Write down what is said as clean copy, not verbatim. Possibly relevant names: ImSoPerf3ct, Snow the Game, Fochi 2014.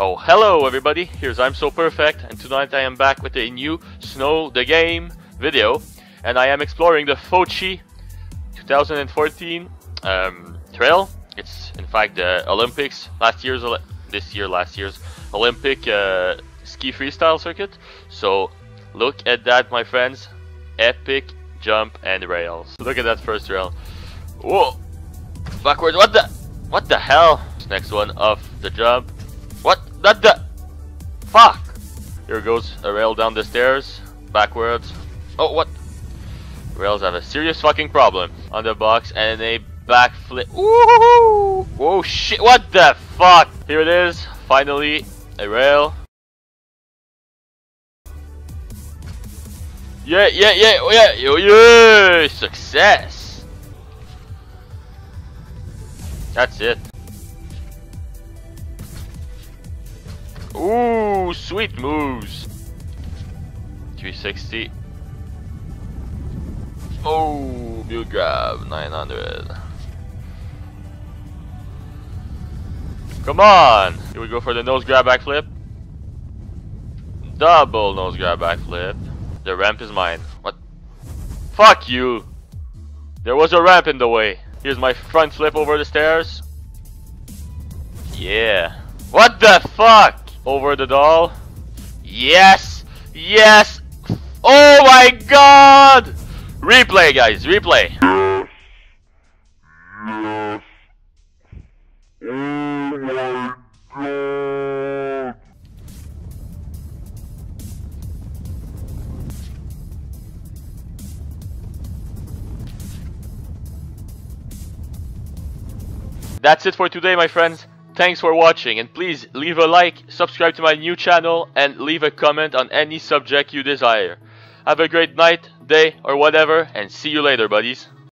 Oh, hello everybody, here's ImSoPerf3ct, and tonight I am back with a new Snow the Game video, and I am exploring the Fochi 2014 trail. It's in fact the Olympics, last year's Olympic ski freestyle circuit. So look at that, my friends, epic jump and rails. Look at that first rail. Whoa, backwards, what the hell? Next one off the jump. What? That the fuck? Here goes a rail down the stairs, backwards. Oh, what? Rails have a serious fucking problem. On the box and a backflip. Woohoo! Whoa, shit! What the fuck? Here it is. Finally, a rail. Yeah! Success. That's it. Ooh, sweet moves. 360. Oh, build grab 900. Come on. Here we go for the nose grab backflip. Double nose grab backflip. The ramp is mine. What? Fuck you. There was a ramp in the way. Here's my front flip over the stairs. Yeah. What the fuck? Over the doll. Yes! Yes! Oh my god! Replay, guys, replay. Yes. Oh my god. That's it for today, my friends. Thanks for watching, and please leave a like, subscribe to my new channel, and leave a comment on any subject you desire. Have a great night, day, or whatever, and see you later, buddies.